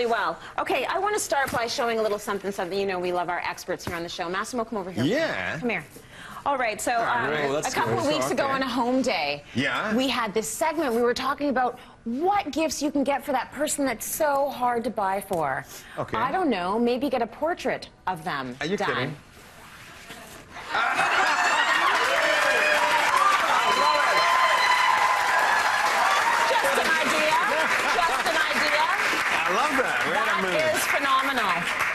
really well. Okay, I want to start by showing a little something. You know, we love our experts here on the show. Massimo, come over here. Yeah. Come here. All right, so a couple of weeks ago on a home day, we had this segment. We were talking about what gifts you can get for that person that's so hard to buy for. Okay. I don't know, maybe get a portrait of them. Are you kidding?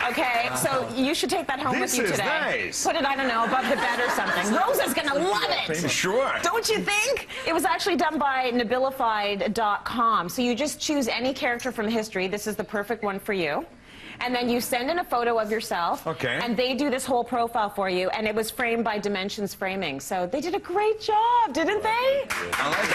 Okay, so you should take that home with you today. Nice. Put it, I don't know, above the bed or something. Rosa's going to love it. Sure. Don't you think? It was actually done by Nobilified.com. So you just choose any character from history. This is the perfect one for you. And then you send in a photo of yourself. Okay. And they do this whole profile for you. And it was framed by Dimensions Framing. So they did a great job, didn't they? I like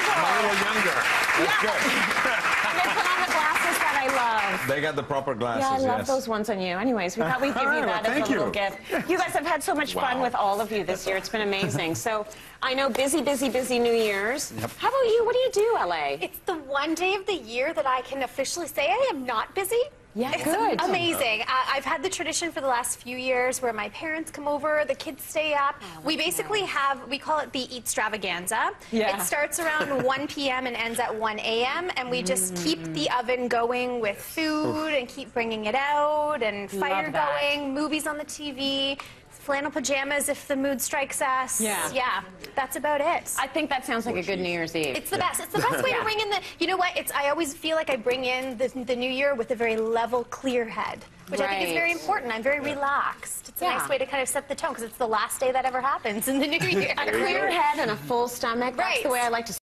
it. I'm a little younger. That's good. And they put on the glasses that I love. They got the proper glasses. Yeah, I love those ones on you. Anyways, we thought we'd give you that as a little gift. You guys have had so much fun with all of you this year. It's been amazing. So I know busy, busy, busy New Year's. Yep. How about you? What do you do, LA? It's the one day of the year that I can officially say I am not busy. Yeah, it's good. Amazing. I've had the tradition for the last few years where my parents come over, the kids stay up. Oh, we basically have, we call it the Eatstravaganza. Yeah. It starts around 1 p.m. and ends at 1 a.m. and we just keep the oven going with food and keep bringing it out and fire going, movies on the TV. Flannel pajamas if the mood strikes us. Yeah. Yeah. That's about it. I think that sounds like a good New Year's Eve. It's the best. It's the best way to bring in the, you know what, it's, I always feel like I bring in the new year with a very level, clear head, which I think is very important. I'm very relaxed. It's a nice way to kind of set the tone because it's the last day that ever happens in the new year. A clear head and a full stomach. That's the way I like to